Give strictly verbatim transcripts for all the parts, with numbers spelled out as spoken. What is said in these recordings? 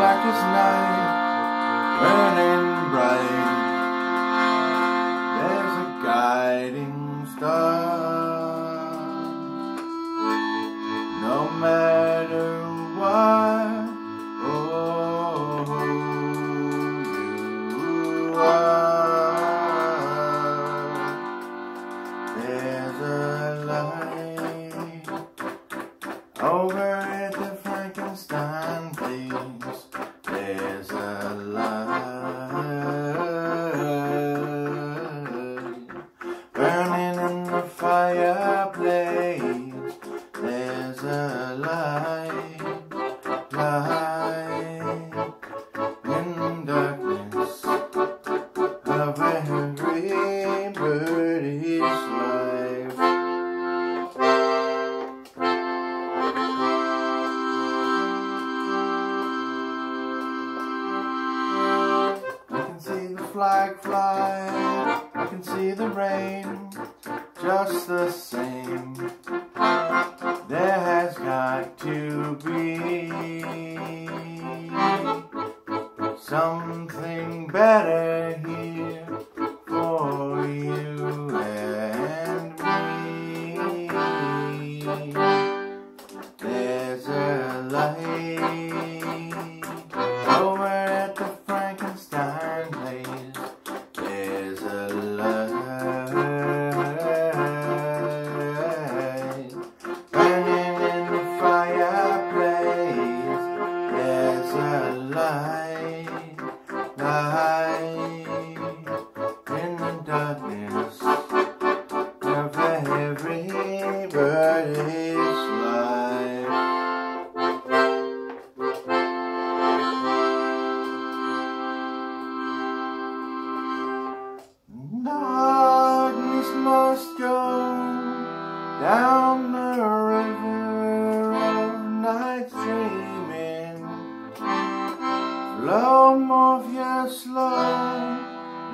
black as night, burning bright. There's a guiding star. No matter what, oh, you are. There's a light over at the Frankenstein place. There's a light burning in the fireplace. There's a light, light in darkness of every birdie's life. Flag fly, I can see the rain, just the same. There has got to be something better here for you and me. There's a light over at the Frankenstein place. Must go down the river of night dreaming. Flow move your slow,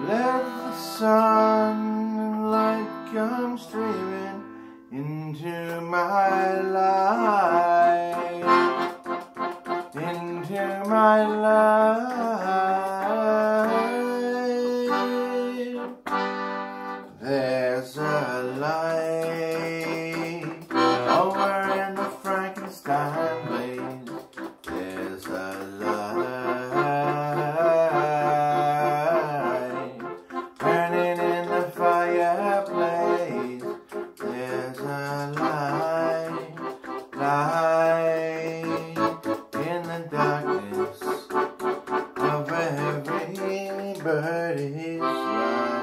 let the sunlight come streaming into my life, into my life. There's a light over in the Frankenstein place. There's a light burning in the fireplace. There's a light, light in the darkness of every birdie's life.